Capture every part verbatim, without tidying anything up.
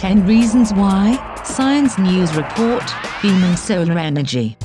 ten Reasons Why, Science News Report, Beaming Solar Energy.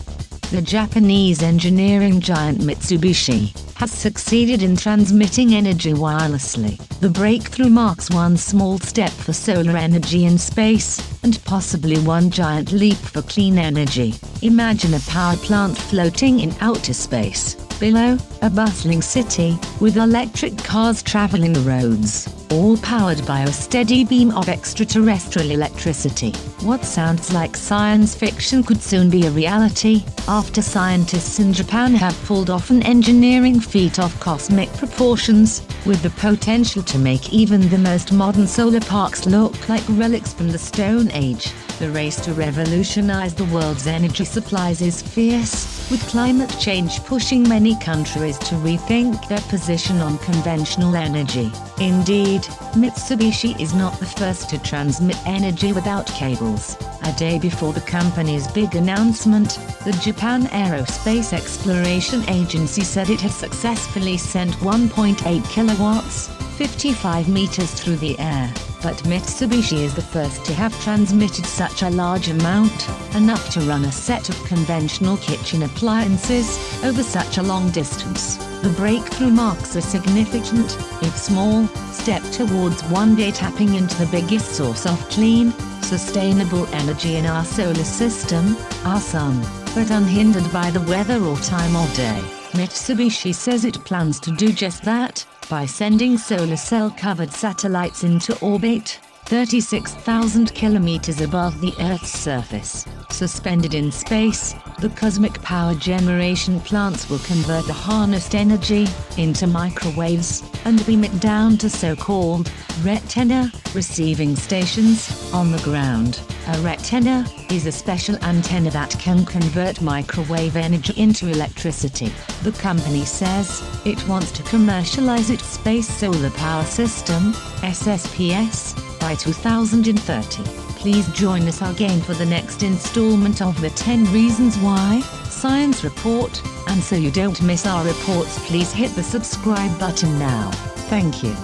The Japanese engineering giant Mitsubishi has succeeded in transmitting energy wirelessly. The breakthrough marks one small step for solar energy in space, and possibly one giant leap for clean energy. Imagine a power plant floating in outer space, below, a bustling city, with electric cars traveling the roads, all powered by a steady beam of extraterrestrial electricity. What sounds like science fiction could soon be a reality, after scientists in Japan have pulled off an engineering feat of cosmic proportions, with the potential to make even the most modern solar parks look like relics from the Stone Age. The race to revolutionize the world's energy supplies is fierce, with climate change pushing many countries to rethink their position on conventional energy. Indeed, Mitsubishi is not the first to transmit energy without cables. A day before the company's big announcement, the Japan Aerospace Exploration Agency said it had successfully sent one point eight kilowatts, fifty-five meters through the air. But Mitsubishi is the first to have transmitted such a large amount, enough to run a set of conventional kitchen appliances, over such a long distance. The breakthrough marks a significant, if small, step towards one day tapping into the biggest source of clean, sustainable energy in our solar system, our sun, but unhindered by the weather or time of day. Mitsubishi says it plans to do just that, by sending solar cell-covered satellites into orbit, thirty-six thousand kilometers above the Earth's surface. Suspended in space, the cosmic power generation plants will convert the harnessed energy into microwaves, and beam it down to so-called retenna receiving stations on the ground. A retenna is a special antenna that can convert microwave energy into electricity. The company says it wants to commercialize its space solar power system, S S P S, by two thousand thirty. Please join us again for the next installment of the ten Reasons Why Science Report, and so you don't miss our reports, please hit the subscribe button now. Thank you.